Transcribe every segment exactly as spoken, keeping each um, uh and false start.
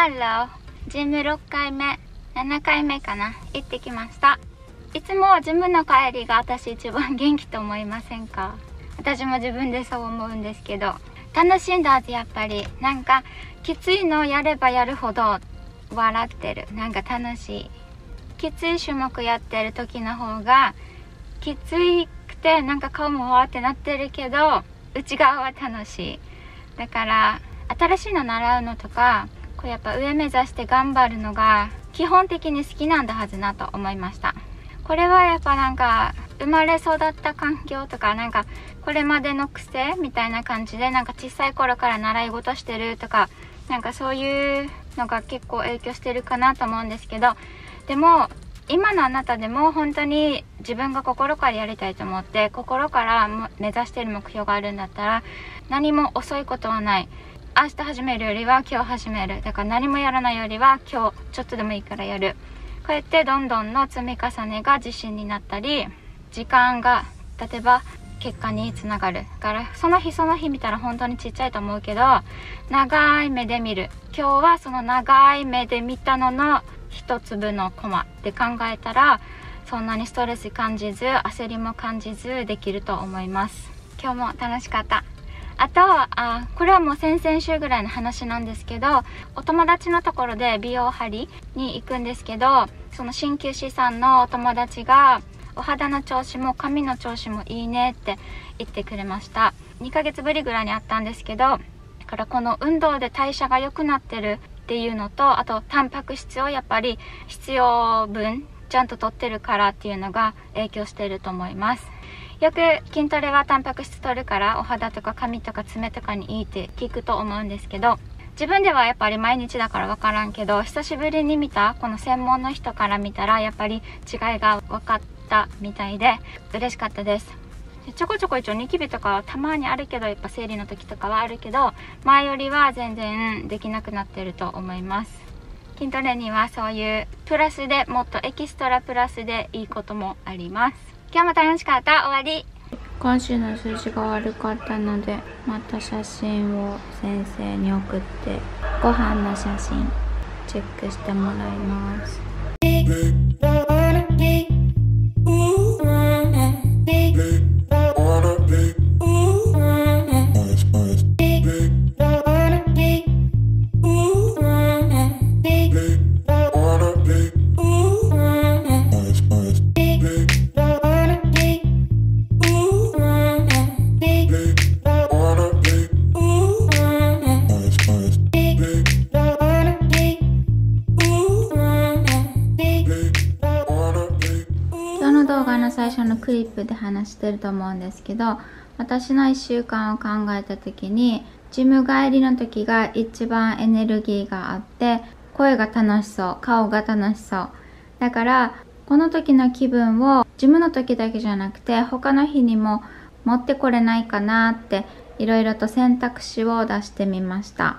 マンロージムろっかいめななかいめかな、行ってきました。いつもジムの帰りが私一番元気と思いませんか？私も自分でそう思うんですけど、楽しんだってやっぱりなんかきついのをやればやるほど笑ってる。なんか楽しい。きつい種目やってる時の方がきついくてなんか顔もわーってなってるけど内側は楽しい。だから新しいの習うのとかこうやっぱ上目指して頑張るのが基本的に好きなんだはずなと思いました。これはやっぱなんか生まれ育った環境とかなんかこれまでの癖みたいな感じでなんか小さい頃から習い事してるとかなんかそういうのが結構影響してるかなと思うんですけど、でも今のあなたでも本当に自分が心からやりたいと思って心から目指してる目標があるんだったら何も遅いことはない。明日始めるよりは今日始める。だから何もやらないよりは今日ちょっとでもいいからやる。こうやってどんどんの積み重ねが自信になったり時間が経てば結果につながる。だからその日その日見たら本当にちっちゃいと思うけど長い目で見る。今日はその長い目で見たのの一粒のコマって考えたらそんなにストレス感じず焦りも感じずできると思います。今日も楽しかった。あとあこれはもう先々週ぐらいの話なんですけど、お友達のところで美容針に行くんですけど、その鍼灸師さんのお友達がお肌の調子も髪の調子もいいねって言ってくれました。にかげつぶりぐらいに会ったんですけど、だからこの運動で代謝が良くなってるっていうのと、あとタンパク質をやっぱり必要分ちゃんと取ってるからっていうのが影響してると思います。よく筋トレはタンパク質取るからお肌とか髪とか爪とかにいいって聞くと思うんですけど、自分ではやっぱり毎日だから分からんけど久しぶりに見たこの専門の人から見たらやっぱり違いが分かったみたいで嬉しかったです。ちょこちょこ一応ニキビとかはたまにあるけど、やっぱ生理の時とかはあるけど前よりは全然できなくなってると思います。筋トレにはそういうプラスでもっとエキストラプラスでいいこともあります。今日も楽しかった。終わり。今週の数字が悪かったのでまた写真を先生に送ってご飯の写真チェックしてもらいます。クリップで話してると思うんですけど、私のいっしゅうかんを考えた時にジム帰りの時が一番エネルギーがあって声が楽しそう、顔が楽しそう。だからこの時の気分をジムの時だけじゃなくて他の日にも持ってこれないかなっていろいろと選択肢を出してみました。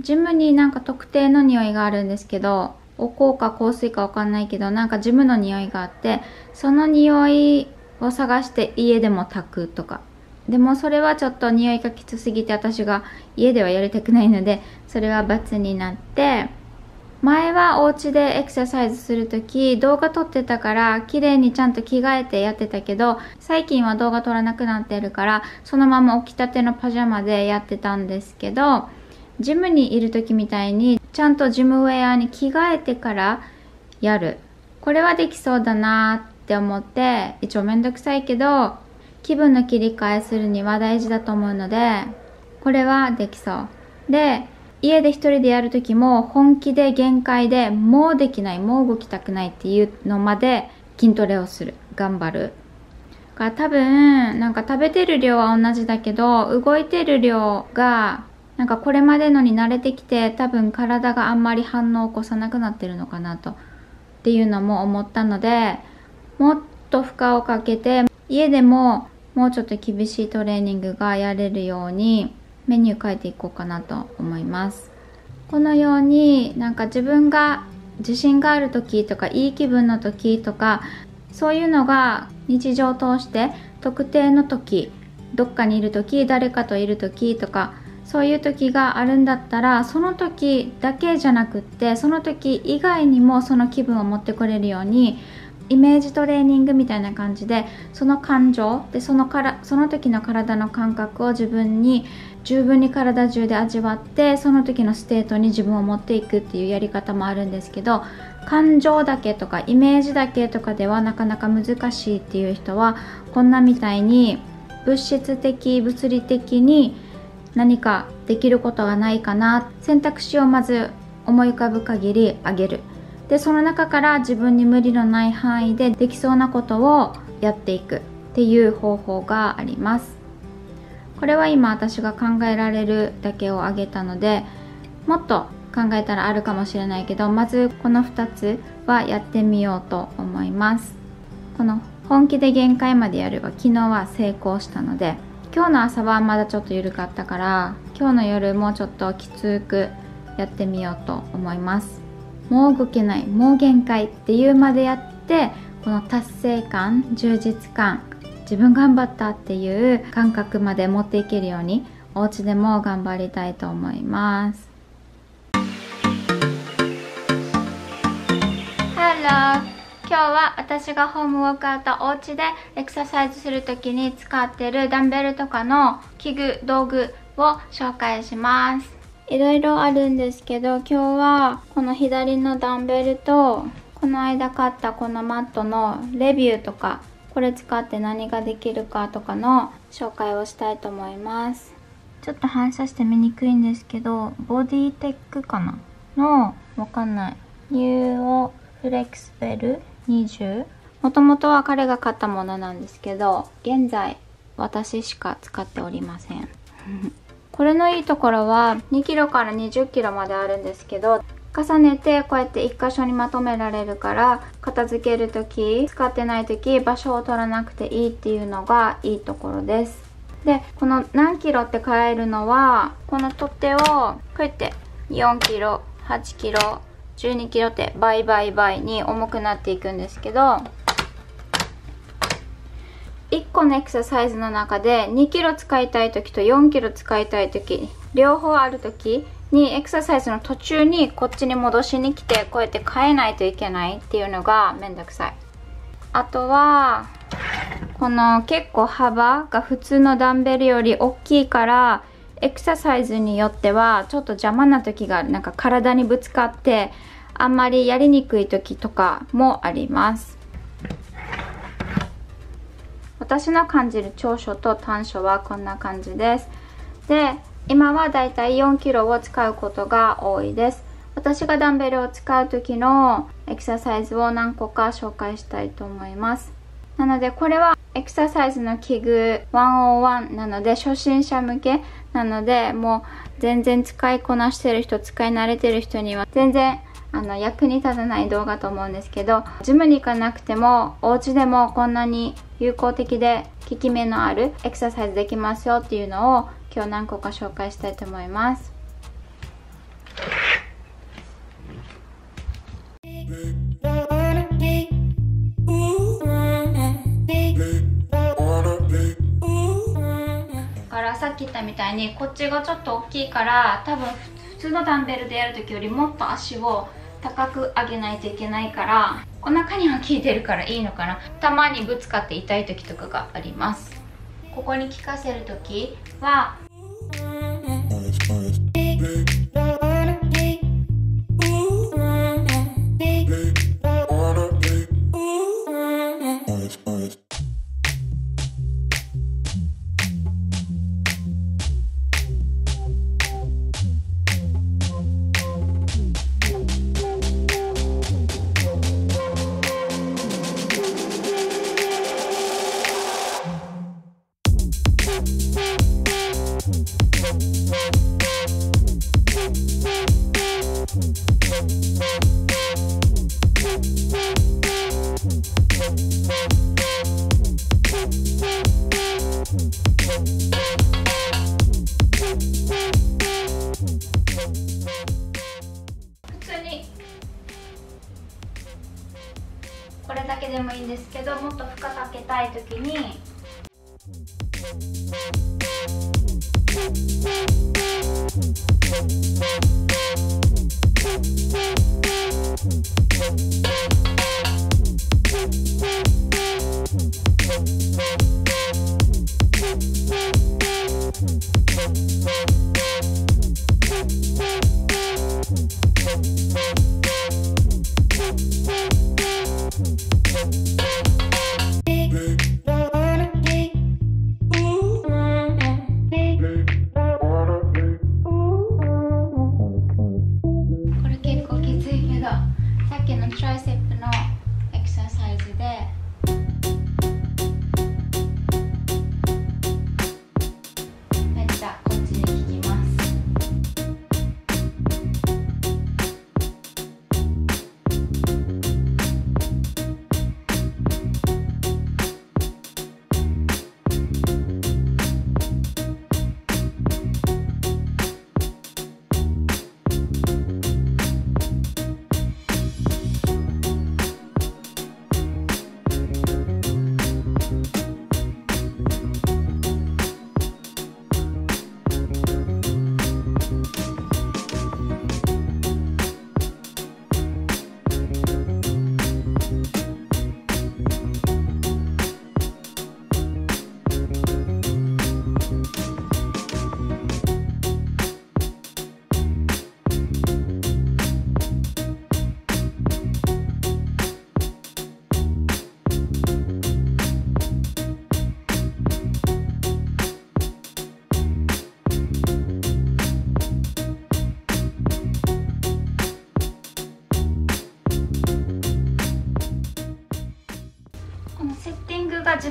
ジムになんか特定の匂いがあるんですけど、お香か香水かわかんないけどなんかジムの匂いがあってその匂いを探して家でも炊くとか。でもそれはちょっと匂いがきつすぎて私が家ではやりたくないのでそれは罰になって、前はお家でエクササイズする時動画撮ってたから綺麗にちゃんと着替えてやってたけど最近は動画撮らなくなってるからそのまま起きたてのパジャマでやってたんですけど、ジムにいる時みたいにちゃんとジムウェアに着替えてからやる、これはできそうだなって思って、一応めんどくさいけど気分の切り替えするには大事だと思うのでこれはできそうで、家で一人でやる時も本気で限界でもうできない、もう動きたくないっていうのまで筋トレをする、頑張る。だから多分なんか食べてる量は同じだけど動いてる量がなんかこれまでのに慣れてきて多分体があんまり反応を起こさなくなってるのかなとっていうのも思ったので、もっと負荷をかけて家でももうちょっと厳しいトレーニングがやれるようにメニュー変えていこうかなと思います。このようになんか自分が自信がある時とかいい気分の時とかそういうのが日常を通して特定の時、どっかにいる時、誰かといる時とかそういう時があるんだったら、その時だけじゃなくって、その時以外にもその気分を持ってこれるように、イメージトレーニングみたいな感じで、その感情でそのからその時の体の感覚を自分に十分に体中で味わって、その時のステートに自分を持っていくっていうやり方もあるんですけど、感情だけとかイメージだけとかではなかなか難しいっていう人は、こんなみたいに物質的物理的に何かできることはないかな、選択肢をまず思い浮かぶ限りあげる。でその中から自分に無理のない範囲でできそうなことをやっていくっていう方法があります。これは今私が考えられるだけをあげたので、もっと考えたらあるかもしれないけど、まずこのふたつはやってみようと思います。この本気で限界までやれば、昨日は成功したので、今日の朝はまだちょっと緩かったから、今日の夜もちょっときつくやってみようと思います。もう動けない、もう限界っていうまでやって、この達成感、充実感、自分頑張ったっていう感覚まで持っていけるように、お家でも頑張りたいと思います。 Hello!今日は私がホームウォークアウト、お家でエクササイズする時に使ってるダンベルとかの器具、道具を紹介します。いろいろあるんですけど、今日はこの左のダンベルと、この間買ったこのマットのレビューとか、これ使って何ができるかとかの紹介をしたいと思います。ちょっと反射して見にくいんですけど、ボディテックかなの、わかんない、ニューオフレックスベルにじゅう、もともとは彼が買ったものなんですけど、現在私しか使っておりませんこれのいいところはにキロからにじゅっキロまであるんですけど、重ねてこうやっていっ箇所にまとめられるから、片付ける時、使ってない時、場所を取らなくていいっていうのがいいところです。でこの何キロって変えるのは、この取っ手をこうやってよんキロ、はちキロ、じゅうにキロって倍倍倍に重くなっていくんですけど、いっこのエクササイズの中でにキロ使いたい時とよんキロ使いたい時、両方ある時にエクササイズの途中にこっちに戻しに来て、こうやって変えないといけないっていうのがめんどくさい。あとはこの結構幅が普通のダンベルより大きいから、エクササイズによってはちょっと邪魔な時がある、なんか体にぶつかってあんまりやりにくい時とかもあります。私の感じる長所と短所はこんな感じです。で今はだいたいよんキロを使うことが多いです。私がダンベルを使う時のエクササイズを何個か紹介したいと思います。なのでこれはエクササイズの器具いちまるいちなので、初心者向けなので、もう全然使いこなしてる人、使い慣れてる人には全然あの役に立たない動画と思うんですけど、ジムに行かなくてもお家でもこんなに有効的で効き目のあるエクササイズできますよっていうのを、今日何個か紹介したいと思います。さっき言ったみたいに、こっちがちょっと大きいから、多分普通のダンベルでやる時よりもっと足を高く上げないといけないから、お腹には効いてるからいいのかな。たまにぶつかって痛い時とかがあります。ここに効かせる時はでもいいんですけど、もっと負荷かけたいときに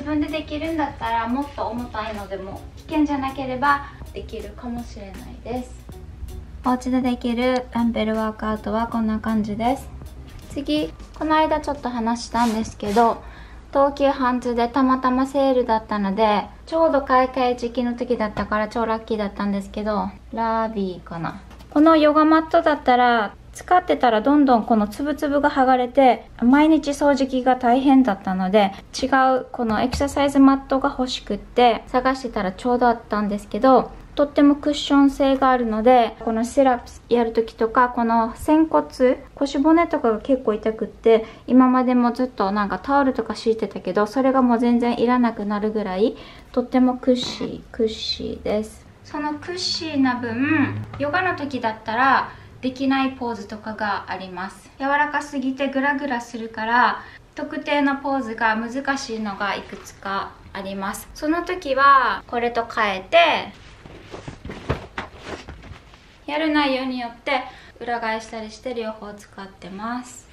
分でできるんだったらもっと重たいのでも危険じゃなければできるかもしれないです。お家でできるダンベルワークアウトはこんな感じです。次、この間ちょっと話したんですけど、東急ハンズでたまたまセールだったので、ちょうど買い替え時期の時だったから超ラッキーだったんですけど、ラビーかな。このヨガマットだったら使ってたらどんどんこのつぶつぶが剥がれて毎日掃除機が大変だったので、違うこのエクササイズマットが欲しくって探してたらちょうどあったんですけど、とってもクッション性があるので、このシラプスやる時とかこの仙骨、腰骨とかが結構痛くって、今までもずっとなんかタオルとか敷いてたけど、それがもう全然いらなくなるぐらいとってもクッシークッシーです。そのクッシーな分、ヨガの時だったらできないポーズとかがあります。柔らかすぎてグラグラするから特定のポーズが難しいのがいくつかあります。その時はこれと変えてやる内容によって裏返したりして両方使ってます。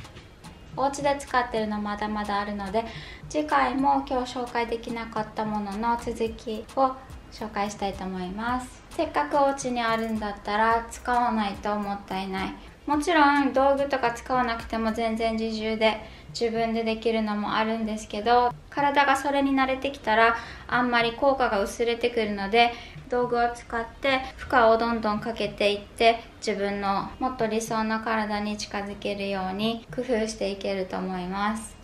お家で使ってるのまだまだあるので、次回も今日紹介できなかったものの続きを紹介したいと思います。せっかくお家にあるんだったら使わないともったいない。もちろん道具とか使わなくても全然自重で自分でできるのもあるんですけど、体がそれに慣れてきたらあんまり効果が薄れてくるので、道具を使って負荷をどんどんかけていって自分のもっと理想の体に近づけるように工夫していけると思います。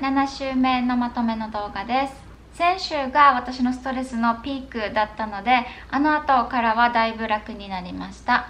ななしゅうめのまとめの動画です。先週が私のストレスのピークだったので、あの後からはだいぶ楽になりました。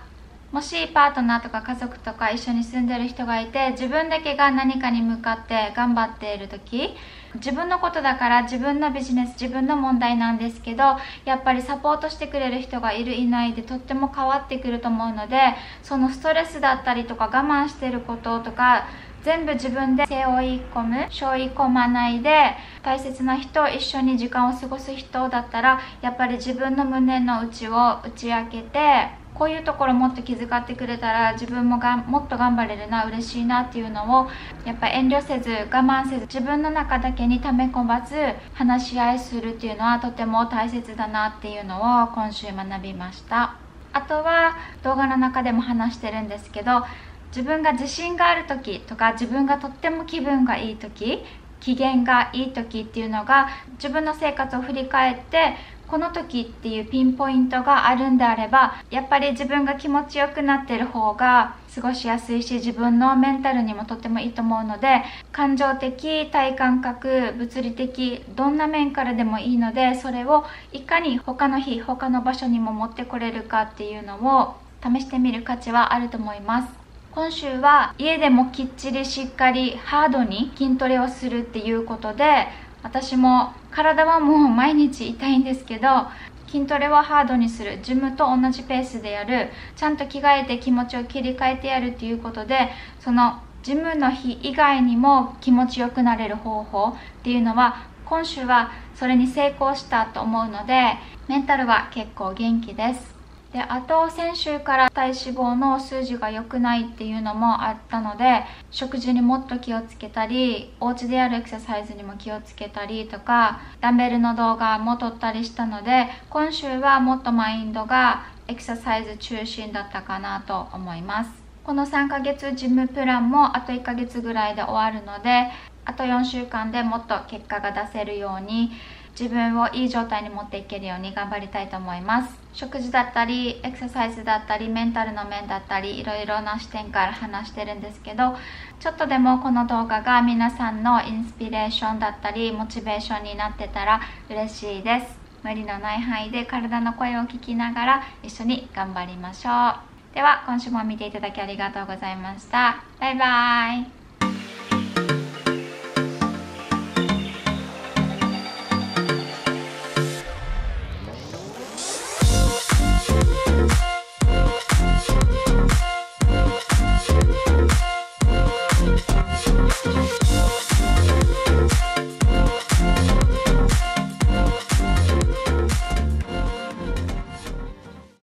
もしパートナーとか家族とか一緒に住んでる人がいて、自分だけが何かに向かって頑張っている時、自分のことだから自分のビジネス、自分の問題なんですけど、やっぱりサポートしてくれる人がいるいないでとっても変わってくると思うので、そのストレスだったりとか我慢してることとか全部自分で背負い込む、背負い込まないで、大切な人、一緒に時間を過ごす人だったらやっぱり自分の胸の内を打ち明けて、こういうところもっと気遣ってくれたら自分もがもっと頑張れるな、嬉しいなっていうのをやっぱ遠慮せず我慢せず自分の中だけに溜め込まず話し合いするっていうのはとても大切だなっていうのを今週学びました。あとは動画の中でも話してるんですけど、自分が自信がある時とか自分がとっても気分がいい時、機嫌がいい時っていうのが、自分の生活を振り返ってこの時っていうピンポイントがあるんであれば、やっぱり自分が気持ちよくなってる方が過ごしやすいし、自分のメンタルにもとってもいいと思うので、感情的、体感覚、物理的、どんな面からでもいいので、それをいかに他の日、他の場所にも持ってこれるかっていうのを試してみる価値はあると思います。今週は家でもきっちりしっかりハードに筋トレをするっていうことで、私も体はもう毎日痛いんですけど、筋トレはハードにする、ジムと同じペースでやる、ちゃんと着替えて気持ちを切り替えてやるっていうことで、そのジムの日以外にも気持ちよくなれる方法っていうのは、今週はそれに成功したと思うので、メンタルは結構元気です。で、あと先週から体脂肪の数字が良くないっていうのもあったので、食事にもっと気をつけたり、お家でやるエクササイズにも気をつけたりとか、ダンベルの動画も撮ったりしたので、今週はもっとマインドがエクササイズ中心だったかなと思います。このさんかげつジムプランもあといっかげつぐらいで終わるので、あとよんしゅうかんでもっと結果が出せるように、自分をいい状態に持っていけるように頑張りたいと思います。食事だったりエクササイズだったりメンタルの面だったり、いろいろな視点から話してるんですけど、ちょっとでもこの動画が皆さんのインスピレーションだったりモチベーションになってたら嬉しいです。無理のない範囲で体の声を聞きながら一緒に頑張りましょう。では今週も見ていただきありがとうございました。バイバイ。